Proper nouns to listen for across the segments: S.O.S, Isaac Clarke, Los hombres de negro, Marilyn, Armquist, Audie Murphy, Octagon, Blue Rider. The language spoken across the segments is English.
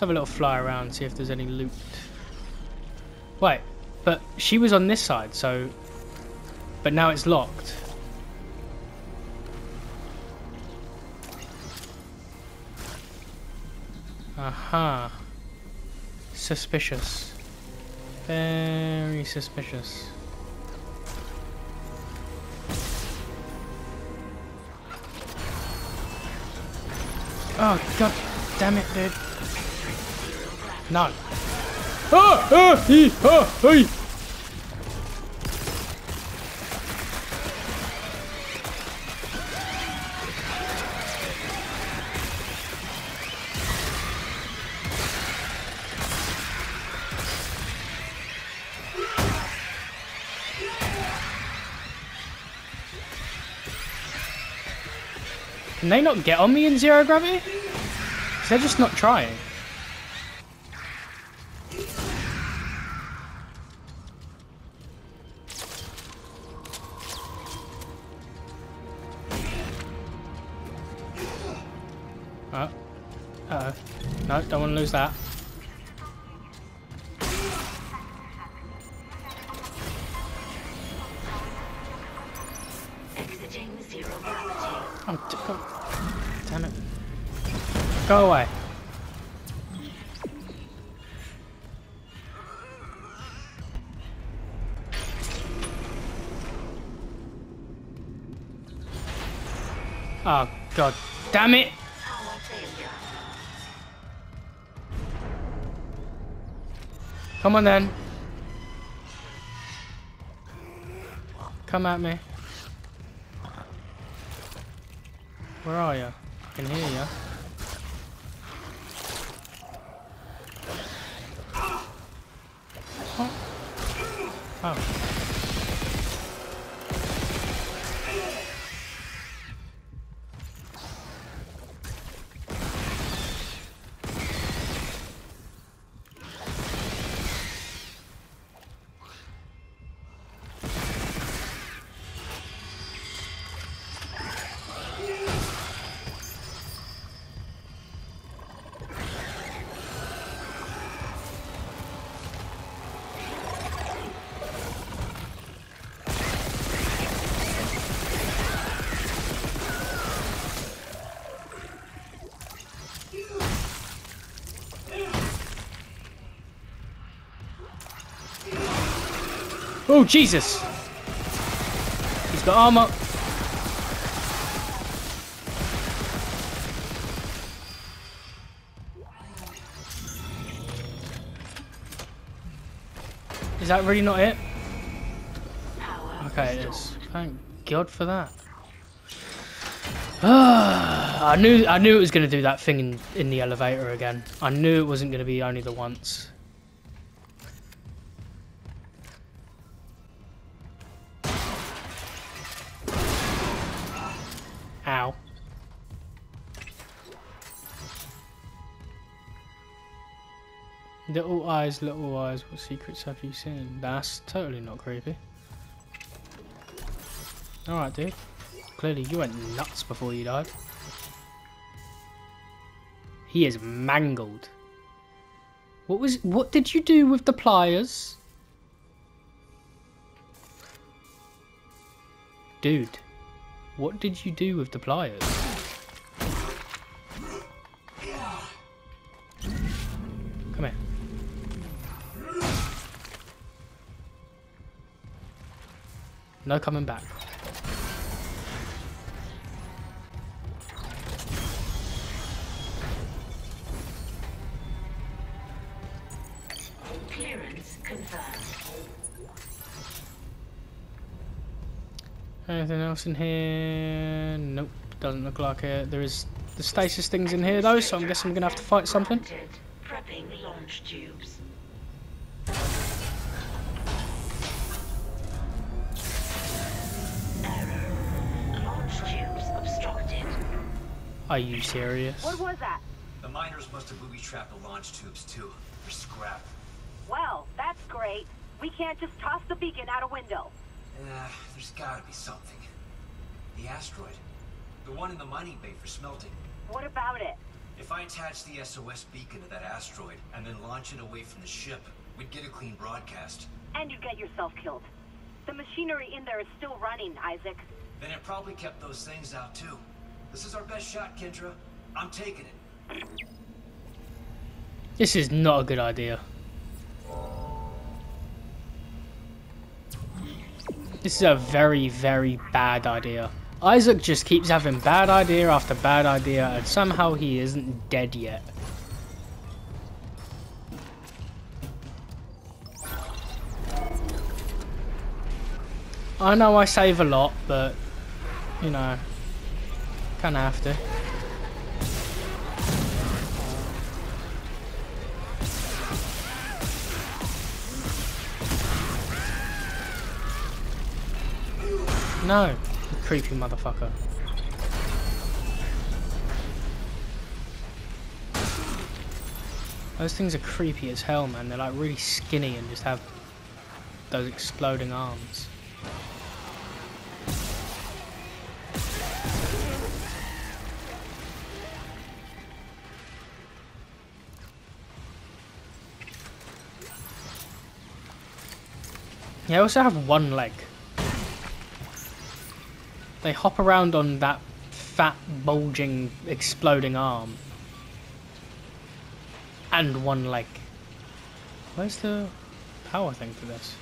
Let's have a little fly around, see if there's any loot. Wait, but she was on this side, so... But now it's locked. Aha. Suspicious. Very suspicious. Oh, god damn it, dude. No. Ah! Ah! He! Ah! He! Can they not get on me in zero gravity? They're just not trying. Oh. Uh-oh. No, don't want to lose that. Go away. Oh, god damn it. Come on then. Come at me. Where are you? I can hear you. Oh. Oh, Jesus! He's got armor. Is that really not it? Okay, it is. Thank God for that. I knew it was going to do that thing in the elevator again. I knew it wasn't going to be only the once. Ow. Little eyes, what secrets have you seen? That's totally not creepy. Alright, dude. Clearly you went nuts before you died. He is mangled. What did you do with the pliers? Dude. What did you do with the pliers? Come here. No coming back. Clearance confirmed. Anything else in here? Nope, doesn't look like it. There is the stasis things in here though, so I guess I'm gonna have to fight something. Prepping launch tubes. Error. Launch tubes obstructed. Are you serious? What was that? The miners must have booby trapped the launch tubes too. They're scrap. Well, that's great. We can't just toss the beacon out a window. There's gotta be something. The asteroid. The one in the mining bay for smelting. What about it? If If I attach the SOS beacon to that asteroid and then launch it away from the ship, we'd get a clean broadcast. And you'd get yourself killed. The machinery in there is still running, Isaac. Then it probably kept those things out too. This is our best shot, Kendra. I'm taking it. This is not a good idea. This is a very, very bad idea. Isaac just keeps having bad idea after bad idea, and somehow he isn't dead yet. I know I save a lot, but, you know, kinda have to. No, you creepy motherfucker. Those things are creepy as hell, man. They're like really skinny and just have those exploding arms. They also have one leg. They hop around on that fat, bulging, exploding arm. And one leg. Where's the power thing for this?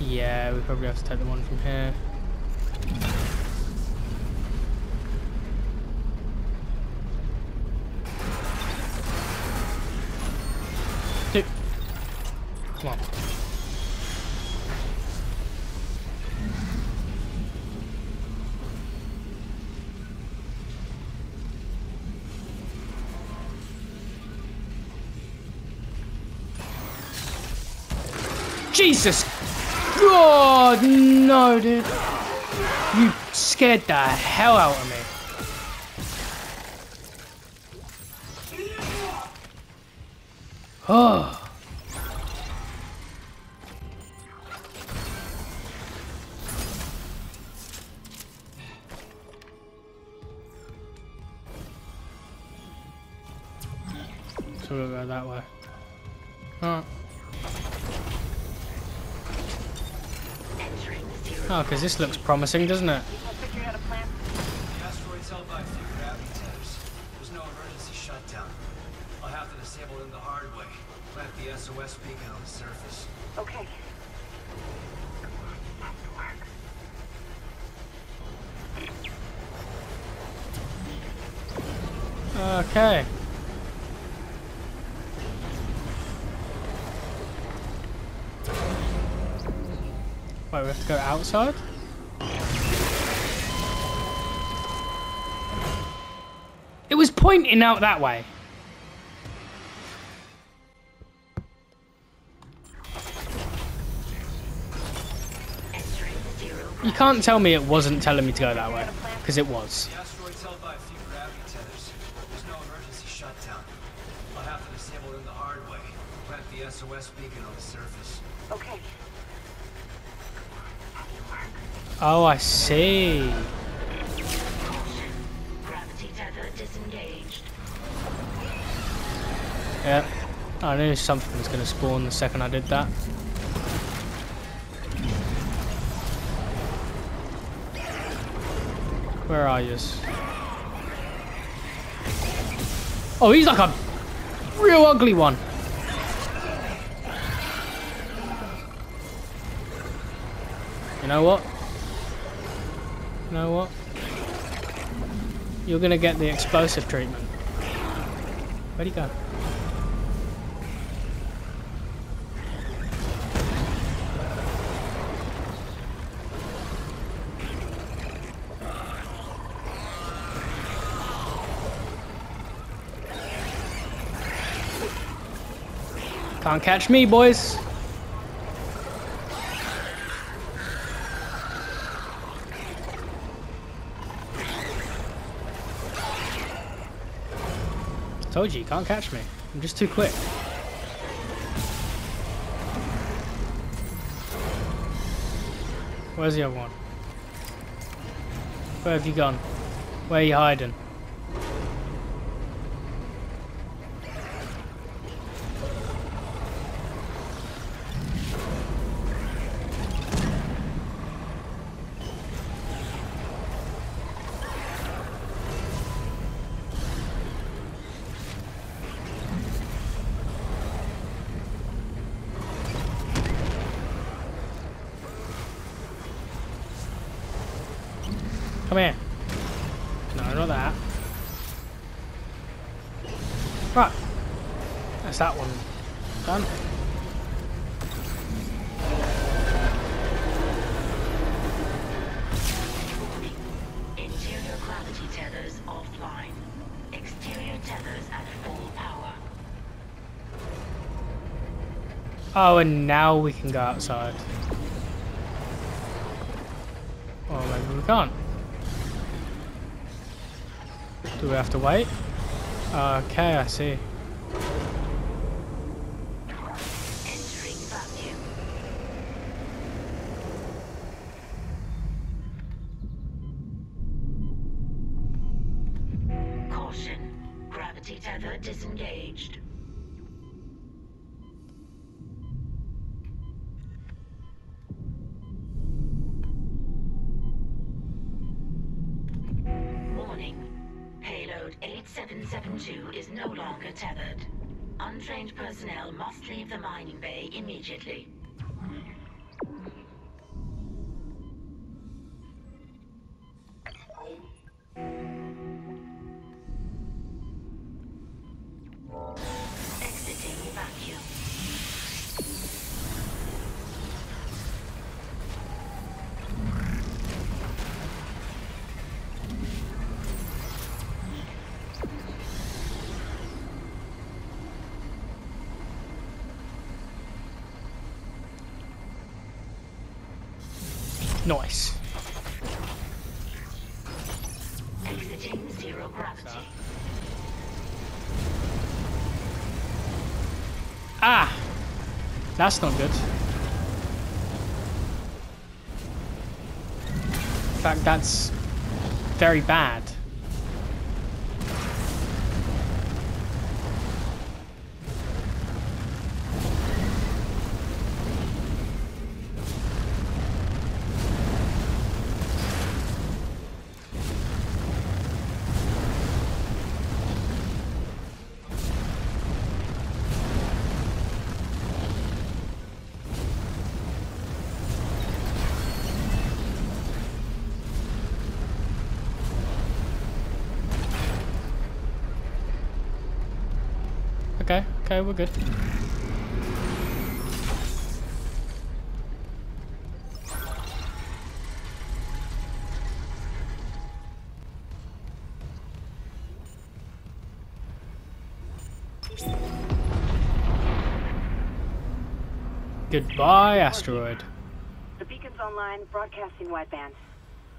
Yeah, we probably have to take the one from here. Dude. Come on. Jesus God, no, dude. You scared the hell out of me. Oh. So we'll go that way. Alright. Oh, because this looks promising, doesn't it? The asteroid's held by a few gravity tethers. There's no emergency shutdown. I'll have to disable them the hard way. Plant the SOS beacon on the surface. Okay. Okay. Wait, we have to go outside? It was pointing out that way. You can't tell me it wasn't telling me to go that way, because it was. The asteroid's held by a few gravity tethers. There's no emergency shutdown. I'll have to disable them the hard way. Plant the SOS beacon on the surface. Okay. Oh, I see. Gravity tether disengaged. Yep, I knew something was going to spawn the second I did that. Where are you? Oh, he's like a real ugly one. You know what? You know what? You're gonna get the explosive treatment. Where'd he go? Can't catch me, boys. Told you, you can't catch me. I'm just too quick. Where's the other one? Where have you gone? Where are you hiding? Come here. No, not that. Right. That's that one done. Interior gravity tethers offline. Exterior tethers at full power. Oh, and now we can go outside. Or maybe we can't. Do we have to wait? Okay, I see. Entering vacuum. Caution. Gravity tether disengaged. Tethered. Untrained personnel must leave the mining bay immediately. Exiting vacuum. Nice. Exiting zero gravity. Ah! That's not good. In fact, that's very bad. Okay, we're good. Goodbye, asteroid. The beacon's online, broadcasting wideband.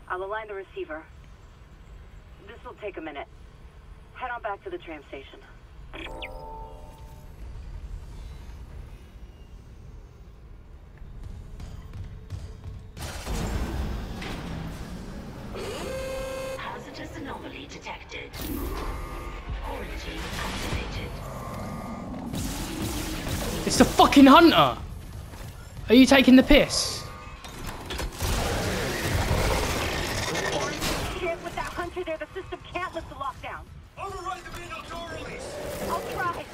I'll align the receiver. This will take a minute. Head on back to the tram station. Anomaly detected. Quarantine activated. It's the fucking hunter! Are you taking the piss? Shit, with that hunter there, the system can't lift the lockdown. Override the manual door release. I'll try.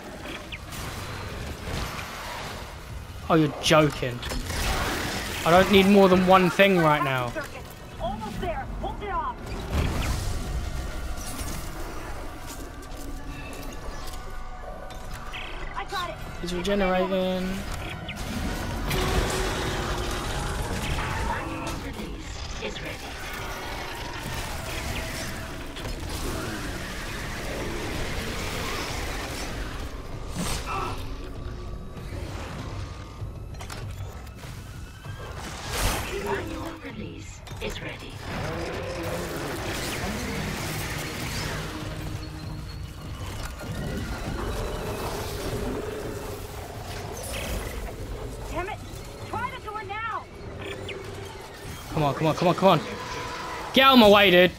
Oh, you're joking. I don't need more than one thing right now. Almost there. Hold it off. It's regenerating. Is ready. Manual release is ready. Come on, come on, come on, come on. Get out of my way, dude.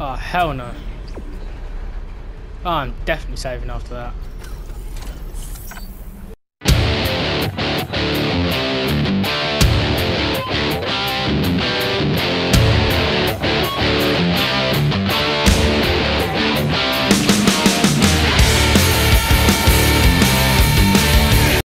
Oh, hell no. Oh, I'm definitely saving after that.